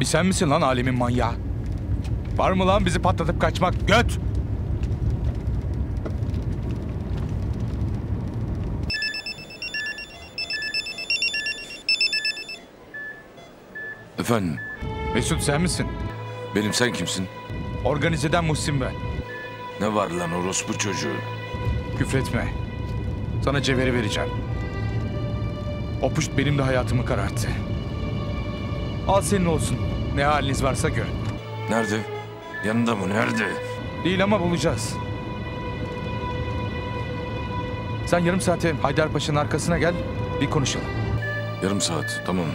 Bir sen misin lan alemin manyağı? Var mı lan bizi patlatıp kaçmak göt? Efendim? Mesut sen misin? Benim, sen kimsin? Organizeden Muhsin ben. Ne var lan orospu çocuğu? Küfretme. Sana Cevher'i vereceğim. O puşt benim de hayatımı kararttı. Al senin olsun. Ne haliniz varsa görün. Nerede? Yanında mı? Nerede? Değil ama bulacağız. Sen yarım saate Haydarpaşa'nın arkasına gel. Bir konuşalım. Yarım saat. Tamam.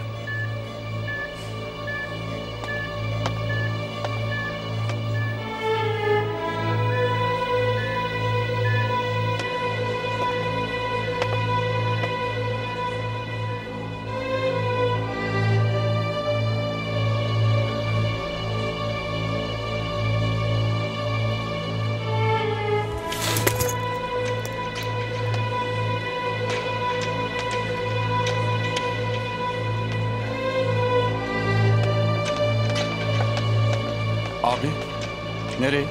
Nereye?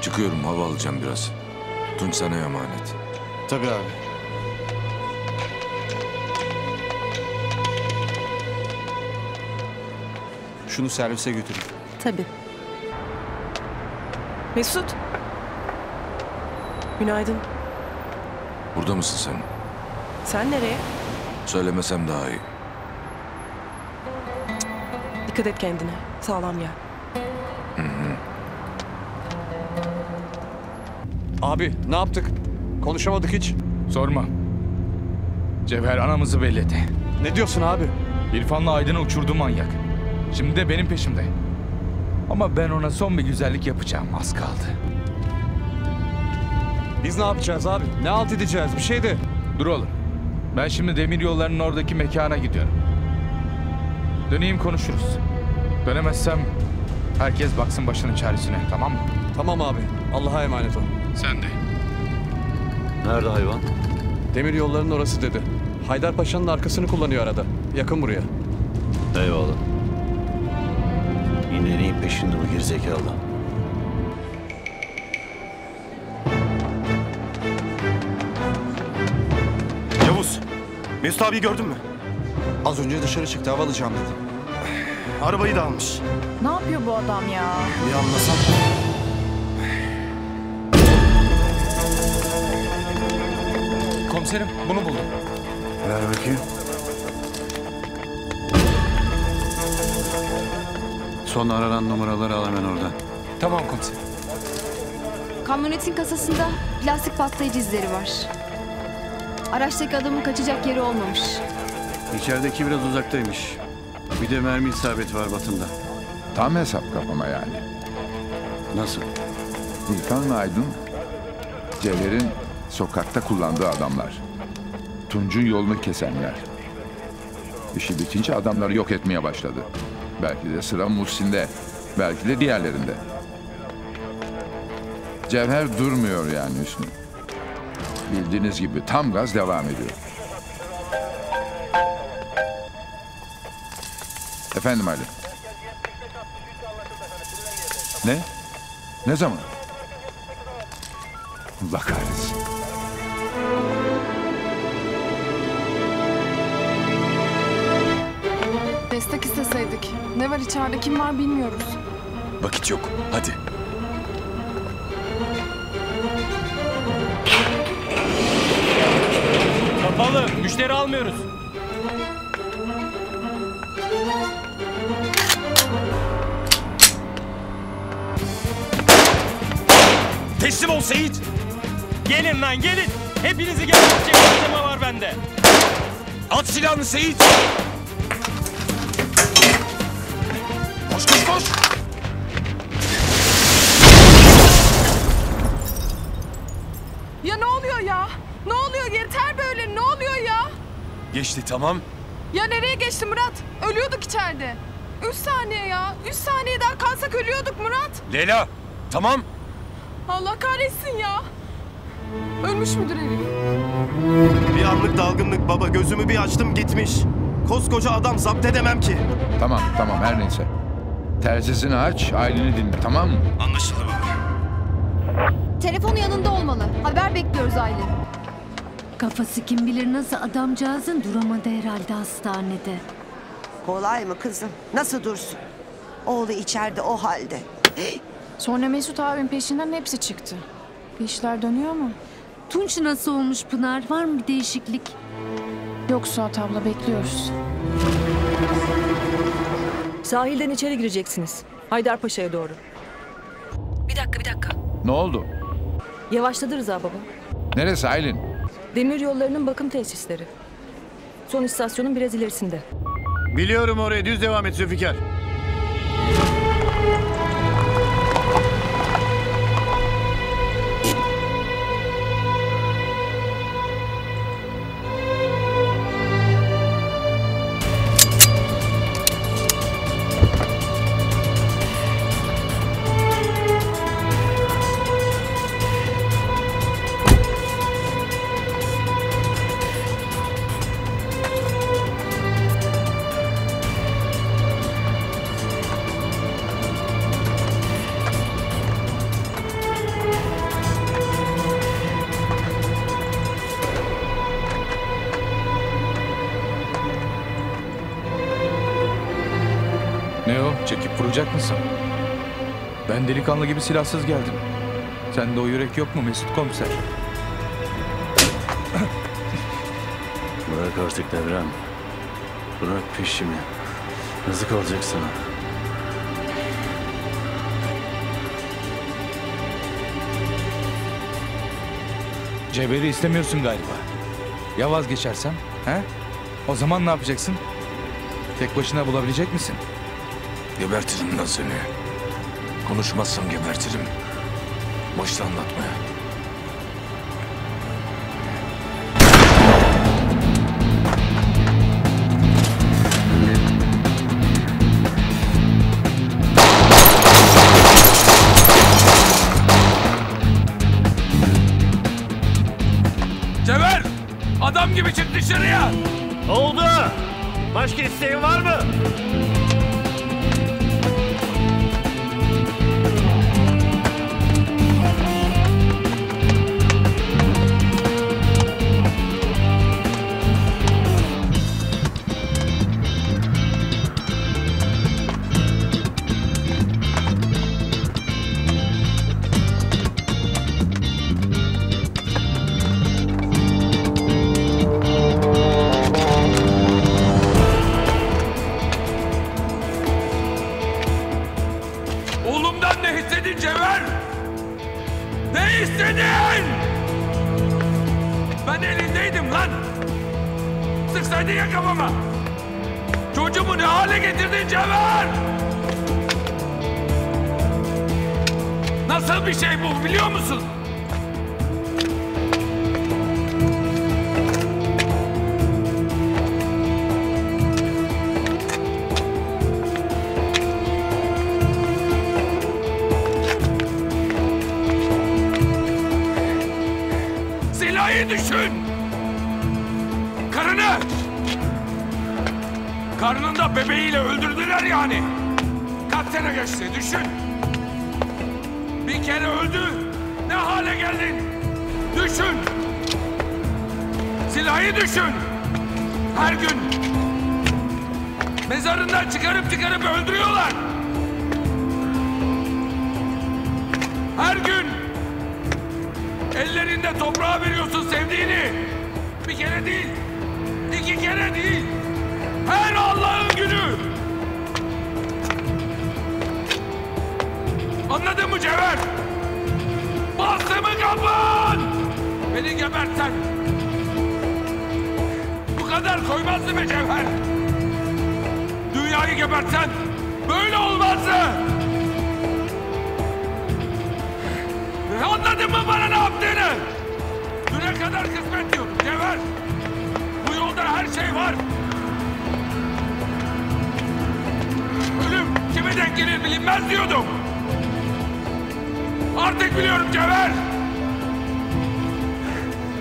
Çıkıyorum, hava alacağım biraz. Tunç sana emanet. Tabii abi. Şunu servise götürün. Tabii. Mesut. Günaydın. Burada mısın sen? Sen nereye? Söylemesem daha iyi. Dikkat et kendine. Sağlam gel. Abi ne yaptık? Konuşamadık hiç. Sorma. Cevher anamızı belledi. Ne diyorsun abi? İrfan'la Aydın'ı uçurdu manyak. Şimdi de benim peşimde. Ama ben ona son bir güzellik yapacağım. Az kaldı. Biz ne yapacağız abi? Ne alt edeceğiz? Bir şey de. Dur oğlum. Ben şimdi demiryollarının oradaki mekana gidiyorum. Döneyim konuşuruz. Dönemezsem herkes baksın başının çaresine. Tamam mı? Tamam abi. Allah'a emanet ol. Sen de. Nerede hayvan? Demir yollarının orası dedi. Haydarpaşa'nın arkasını kullanıyor arada. Yakın buraya. Eyvallah. Yine neyin peşinde bu gerizekalı? Yavuz, Mesut abiyi gördün mü? Az önce dışarı çıktı, hava alacağım dedi. Arabayı da almış. Ne yapıyor bu adam ya? Bir anlasam. Komiserim, bunu buldum. Ver bakayım. Son aranan numaraları al hemen oradan. Tamam komiserim. Kamyonetin kasasında plastik patlayıcı izleri var. Araçtaki adamın kaçacak yeri olmamış. İçerideki biraz uzaktaymış. Bir de mermi isabeti var batında. Tam hesap kafama yani. Nasıl? İlkan ve Aydın, Cevher'in sokakta kullandığı adamlar. Tunç'un yolunu kesenler. İşi bitince adamları yok etmeye başladı. Belki de sıra Muhsin'de, belki de diğerlerinde. Cevher durmuyor yani Hüsnü. Bildiğiniz gibi tam gaz devam ediyor. Efendim Ali. Ne? Ne zaman? Allah kahretsin. Destek isteseydik. Ne var içeride, kim var bilmiyoruz. Vakit yok. Hadi. Kapalı. Müşteri almıyoruz. Teslim ol Seyit. Gelin lan gelin. Hepinizi gebertecek malzeme var bende. At silahını Seyit. Koş koş koş. Ya ne oluyor ya? Ne oluyor? Yeter böyle, ne oluyor ya? Geçti tamam. Ya nereye geçti Murat? Ölüyorduk içeride. 3 saniye ya. 3 saniye daha kalsak ölüyorduk Murat. Leyla tamam. Allah kahretsin ya. Ölmüş müdür herif? Bir anlık dalgınlık baba. Gözümü bir açtım gitmiş. koskoca adam zapt edemem ki. Tamam, tamam, her neyse. Tersizini aç, aileni dinle, tamam mı? Anlaşıldı baba. Telefonu yanında olmalı. Haber bekliyoruz aile. Kafası kim bilir nasıl adamcağızın, duramadı herhalde hastanede. Kolay mı kızım? Nasıl dursun? Oğlu içeride o halde. Sonra Mesut abinin peşinden hepsi çıktı. Bir işler dönüyor mu? Tunç nasıl olmuş Pınar? Var mı bir değişiklik? Yok Suat abla, bekliyoruz. Sahilden içeri gireceksiniz. Haydarpaşa'ya doğru. Bir dakika, bir dakika. Ne oldu? Yavaşladı Rıza baba. Neresi Aylin? Demir yollarının bakım tesisleri. Son istasyonun biraz ilerisinde. Biliyorum oraya, düz devam et Zülfikar. Vuracak mısın? Ben delikanlı gibi silahsız geldim. Sende o yürek yok mu Mesut komiser? Bırak artık Devrem. Bırak peşimi. Yazık olacak sana. Cevher'i istemiyorsun galiba. Ya vazgeçersem? He? O zaman ne yapacaksın? Tek başına bulabilecek misin? Gebertirim lan seni. Konuşmazsam gebertirim. Boşta anlatma. Cevher! Adam gibi çık dışarıya! Ne oldu? Başka isteğin var mı?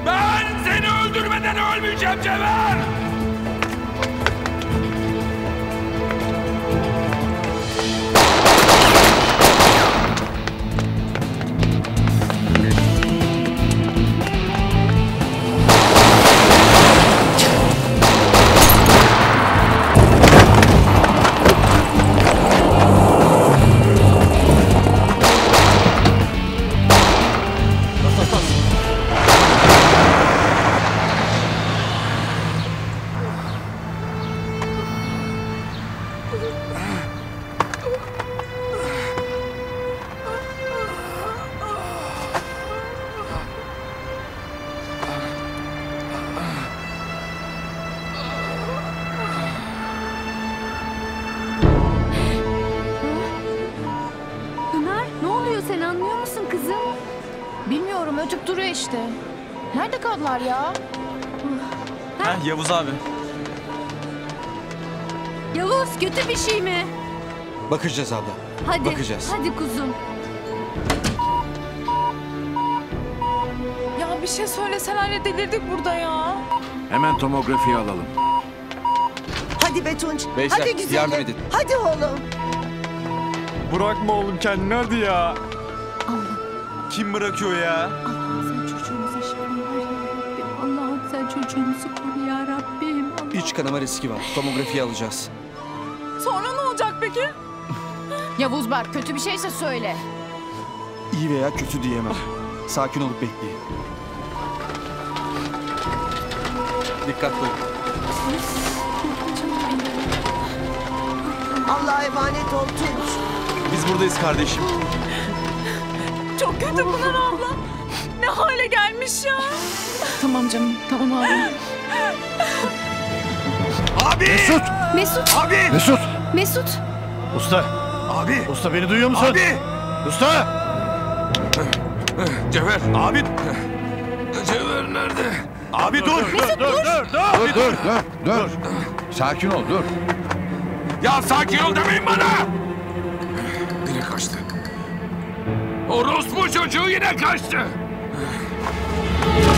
Ben seni öldürmeden ölmeyeceğim Cevher! Koşturup duruyor işte. Nerede kaldılar ya? Heh, Yavuz abi. Yavuz, kötü bir şey mi? Bakacağız abla. Hadi, bakacağız. Hadi kuzum. Ya bir şey söylesen anne, delirdik burada ya. Hemen tomografiyi alalım. Hadi be Tunç. Beyşler, hadi güzelim. Yardım edin. Hadi oğlum. Bırakma oğlum kendini hadi ya. Allah. Kim bırakıyor ya? Allah'ım sen çocuğumuza şifa ver ya Rabbim. Allah'ım sen çocuğumuzu koru ya Rabbim. Allah. 3 kanama riski var. Tomografiyi alacağız. Sonra ne olacak peki? Yavuz Berk, kötü bir şeyse söyle. İyi veya kötü diyemem. Sakin olup bekleyin. Dikkatli olun. Allah'a emanet ol Tunç. Biz buradayız kardeşim. Çok kötü Pınar abla. Ne hale gelmiş ya. Tamam canım, tamam abi. Abi! Mesut! Mesut! Abi! Mesut! Mesut! Usta! Abi! Usta beni duyuyor musun? Abi! Usta! Cevher! Abi! Cevher nerede? Abi dur! Mesut dur! Sakin ol, dur. Ya sakin ol demeyin bana! Yine kaçtı. Orospu çocuğu yine kaçtı!